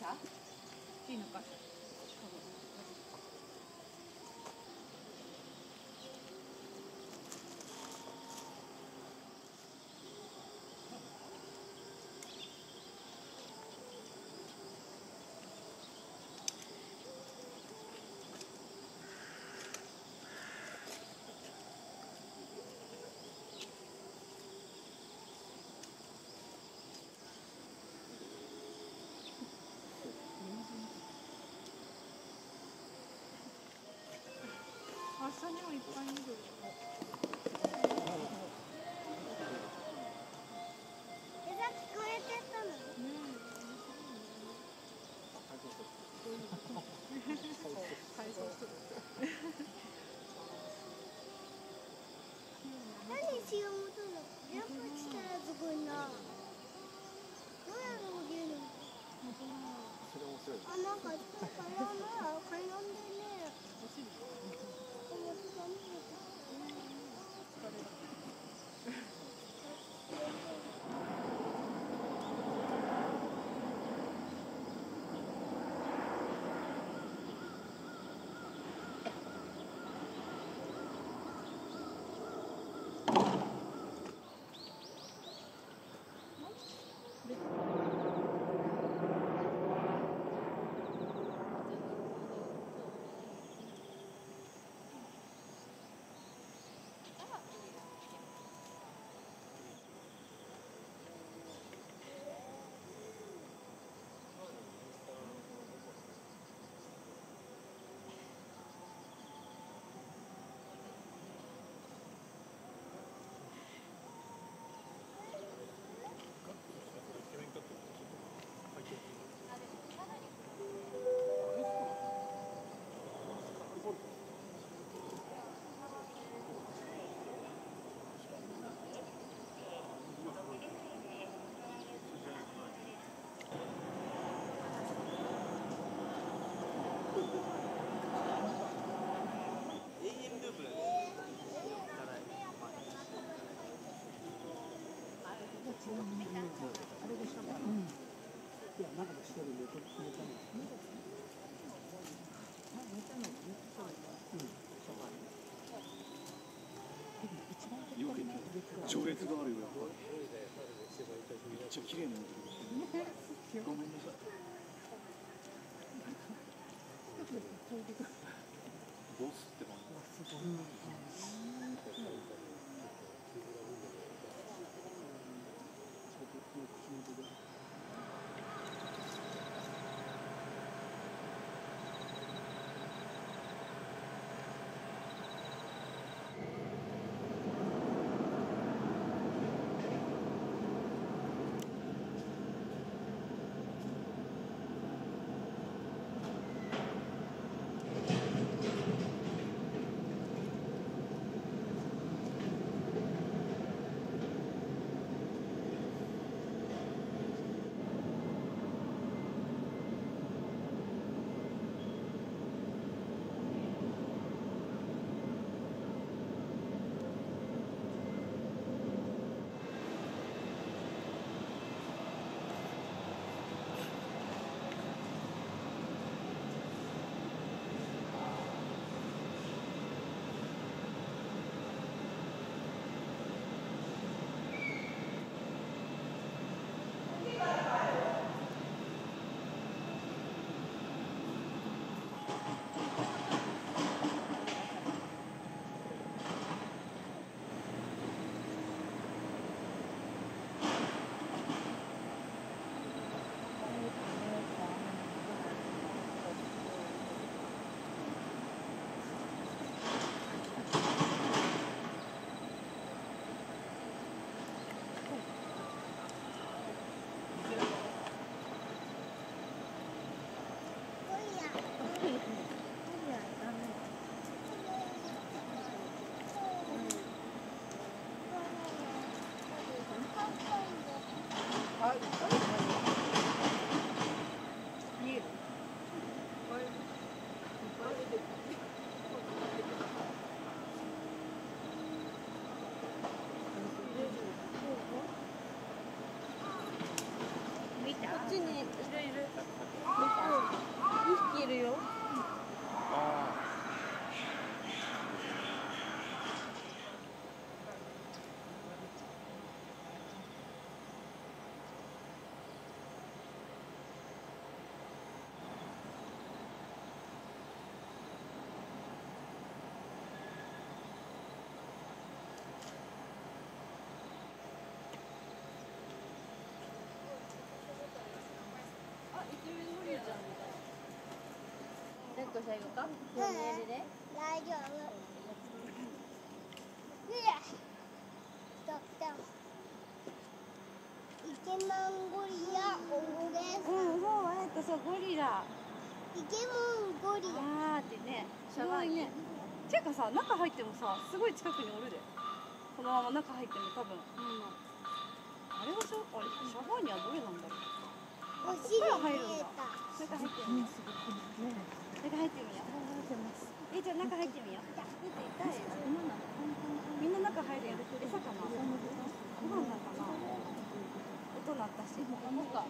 casa, sino casa.下にもいっぱいいる。枝聞こえてたの？何しようとの？よくしたらすごいな。どうやろうゲーム。あ、なんか階段だね。序列があるよ、やっぱり。めっちゃ綺麗なの。ごめんなさい。ボスって感じ。と最後か、メールで大丈夫。イケマンゴリラおごです。うん、そうあやったそうゴリラ。イケモンゴリラ。あーってね、シャワーに。ていうかさ、中入ってもさ、すごい近くにおるで。このまま中入っても多分。うん、あれはシャワーにはどれなんだろう。お尻入るんだ。中入ってみよう。中入ってみよう。じゃあ中入ってみよう。みんな中入るよ。餌かな。ご飯なんかな。音鳴ったし。もうか。